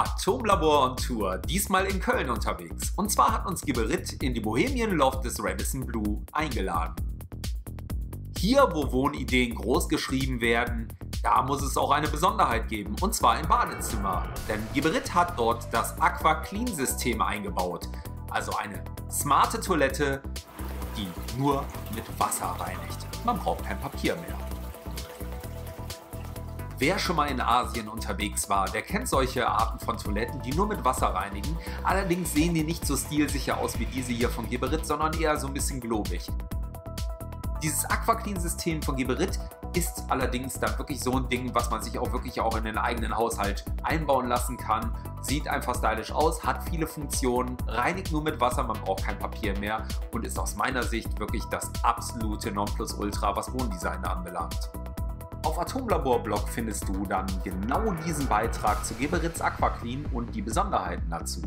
Atomlabor on Tour, diesmal in Köln unterwegs. Und zwar hat uns Geberit in die Bohemian Loft des Radisson Blu eingeladen. Hier, wo Wohnideen groß geschrieben werden, da muss es auch eine Besonderheit geben, und zwar im Badezimmer. Denn Geberit hat dort das AquaClean-System eingebaut, also eine smarte Toilette, die nur mit Wasser reinigt. Man braucht kein Papier mehr. Wer schon mal in Asien unterwegs war, der kennt solche Arten von Toiletten, die nur mit Wasser reinigen. Allerdings sehen die nicht so stilsicher aus wie diese hier von Geberit, sondern eher so ein bisschen globig. Dieses AquaClean-System von Geberit ist allerdings dann wirklich so ein Ding, was man sich auch wirklich auch in den eigenen Haushalt einbauen lassen kann. Sieht einfach stylisch aus, hat viele Funktionen, reinigt nur mit Wasser, man braucht kein Papier mehr und ist aus meiner Sicht wirklich das absolute Nonplusultra, was Wohndesign anbelangt. Auf Atomlabor-Blog findest du dann genau diesen Beitrag zu Geberits AquaClean und die Besonderheiten dazu.